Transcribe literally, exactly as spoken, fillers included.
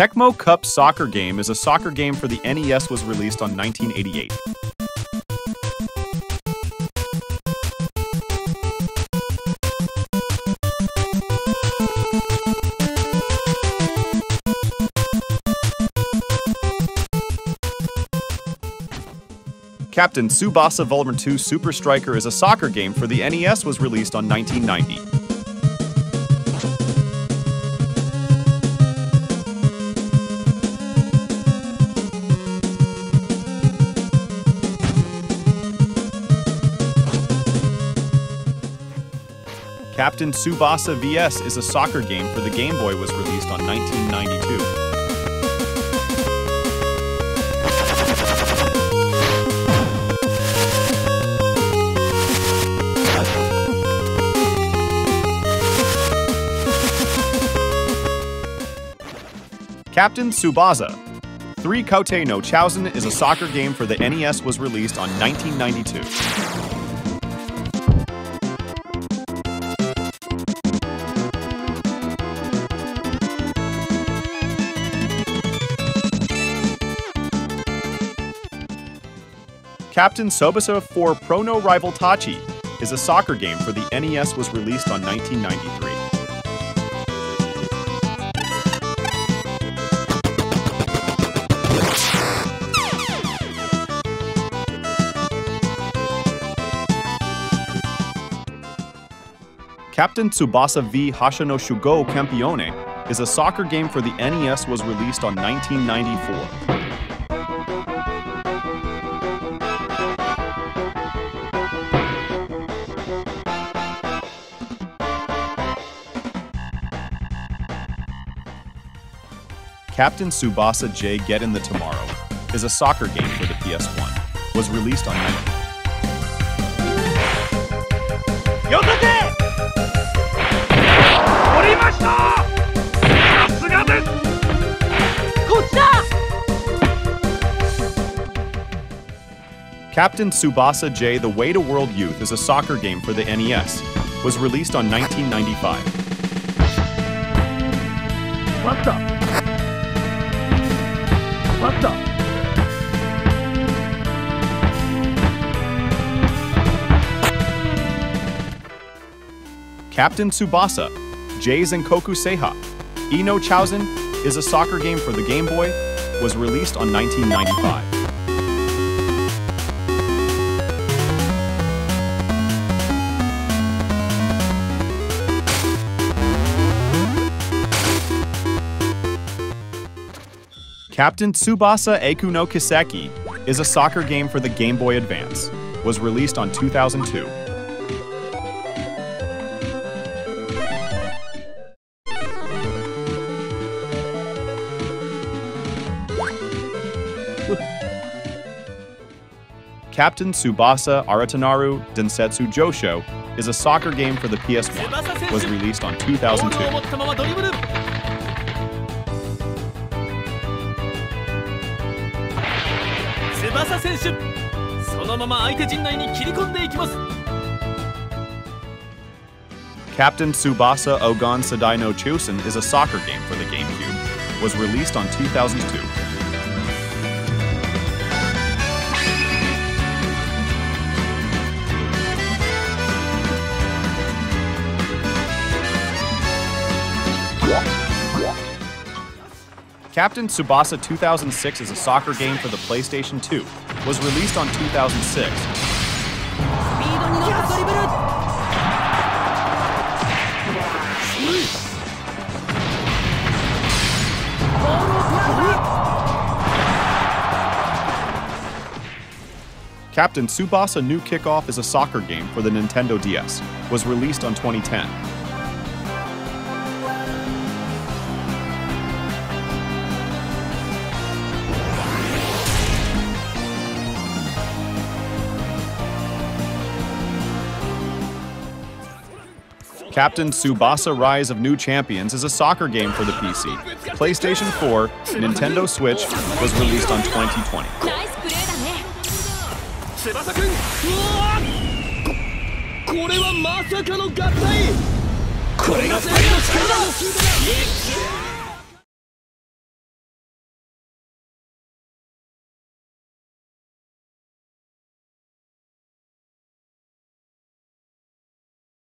Tecmo Cup Soccer Game is a soccer game for the N E S was released on nineteen eighty-eight. Captain Tsubasa Vol. two: Super Striker is a soccer game for the N E S was released on nineteen ninety. Captain Tsubasa V S is a soccer game for the Game Boy was released on nineteen ninety-two. Captain Tsubasa three: Koutei no Chousen is a soccer game for the N E S was released on nineteen ninety-two. Captain Tsubasa four Pro no Rival Tachi is a soccer game for the N E S was released on nineteen ninety-three. Captain Tsubasa V Hasha no Shougou Campione is a soccer game for the N E S was released on nineteen ninety-four. Captain Tsubasa J: Get in the Tomorrow is a soccer game for the P S one. Was released on Captain Tsubasa J: The Way to World Youth is a soccer game for the N E S. Was released on nineteen ninety-five. What the? What the? Captain Tsubasa J: Zenkoku Seiha e no Chousen is a soccer game for the Game Boy, was released on nineteen ninety-five. Captain Tsubasa Eikou no Kiseki is a soccer game for the Game Boy Advance. Was released on two thousand two. Captain Tsubasa Aratanaru Densetsu Joshou is a soccer game for the P S one. Was released on two thousand two. Captain Tsubasa Ogon Sadaino Chosen is a soccer game for the GameCube. Was released on two thousand two. Captain Tsubasa two thousand six is a soccer game for the PlayStation two. Was released on two thousand six. Captain Tsubasa New Kickoff is a soccer game for the Nintendo D S. Was released on twenty ten. Captain Tsubasa Rise of New Champions is a soccer game for the P C, PlayStation four, Nintendo Switch, was released on twenty twenty.